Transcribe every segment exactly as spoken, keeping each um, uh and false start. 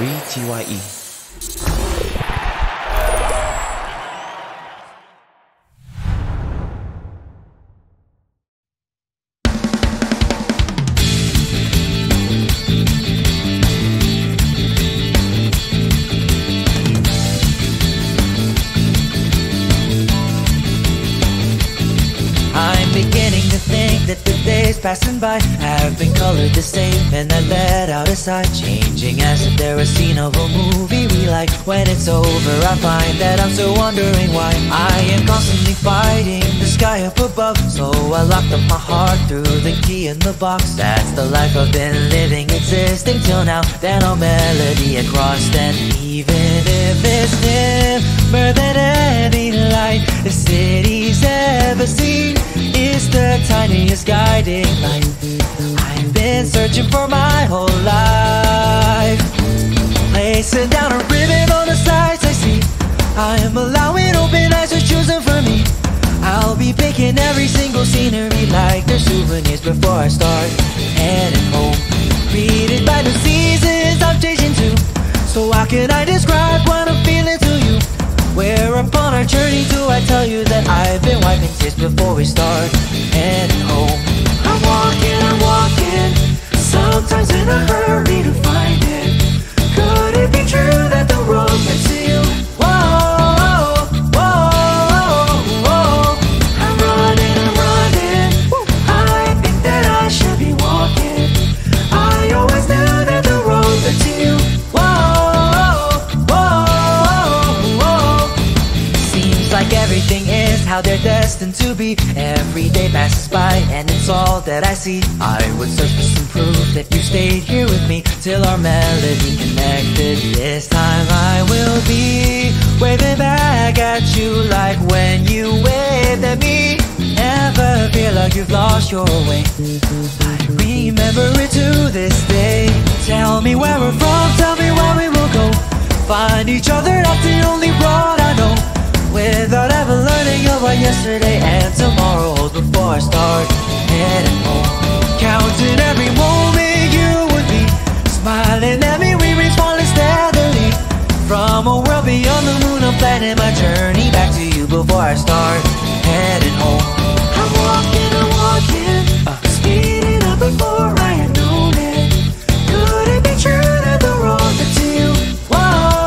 re:TYE. Beginning to think that the days passing by have been colored the same, and that let out a sigh, changing as if they're a scene of a movie we like. When it's over, I find that I'm still wondering why I am constantly fighting the sky up above. So I locked up my heart through the key in the box. That's the life I've been living, existing till now. Then our melody across, and even if it's dimmer than any light the city's ever seen, it's the tiniest guiding light I've been searching for my whole life. Placing down a ribbon on the sides I see, I am allowing open eyes to choosing for me. I'll be picking every single scenery like they're souvenirs before I start heading home. Greeted by the seasons I'm changing to, so how can I describe what I'm feeling to you? Whereupon our journey do I tell you that I've been wiping tears before we start heading home. I'm walking, I'm walking, sometimes in a hurry to find it. Could it be true that the road leads to you? Whoa, whoa, whoa, whoa. I'm running, I'm running, I think that I should be walking. I always knew that the road led to you. Like everything is how they're destined to be. Every day passes by and it's all that I see. I would search for some proof that you stayed here with me till our melody connected. This time I will be waving back at you like when you waved at me. Never feel like you've lost your way, I remember it to this day. Tell me where we're from, tell me where we will go. Find each other, that's the only road I know. Without ever learning about yesterday and tomorrow holds before I start heading home. Counting every moment you would be smiling at me, we reach falling steadily. From a world beyond the moon, I'm planning my journey back to you before I start heading home. I'm walking, I'm walking, uh. speeding up before I had known it. Could it be true that the road led to you? Whoa.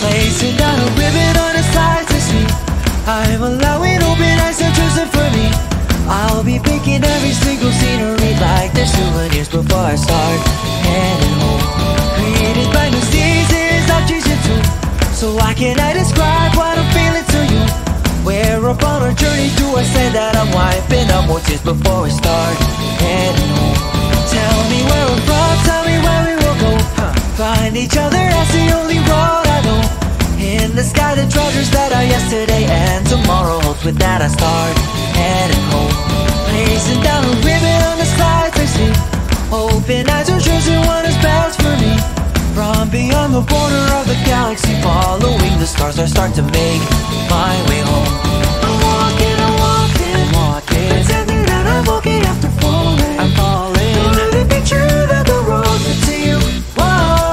Placing down a ribbon on the side to see, I'm allowing open eyes to choose it for me. I'll be picking every single scenery like they're souvenirs before I start heading home. Created by new seasons I'm chasing too, so why can't I describe what I'm feeling to you? Whereupon our journey do I say that I'm wiping up more tears before we start heading home. Tell me where we're from, tell me where we will go. Find each other, that's the only road I know. In the sky, the treasures that are yesterday and tomorrow holds. With that, I start heading home. Placing down a ribbon on the sides I see, open eyes are choosing what is best for me. From beyond the border of the galaxy, following the stars, I start to make my way home. I'm walking, I'm walking, I'm walking, pretending that I'm walking after falling. I'm falling. Could it be true that the road led to you? Whoa.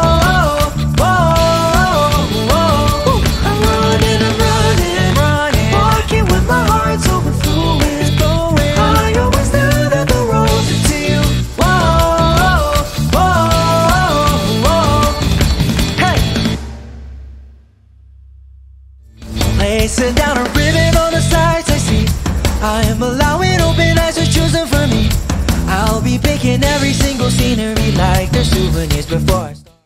Placing down a ribbon on the sides I see, I am allowing open eyes to choosing for me. I'll be picking every single scenery like they're souvenirs before I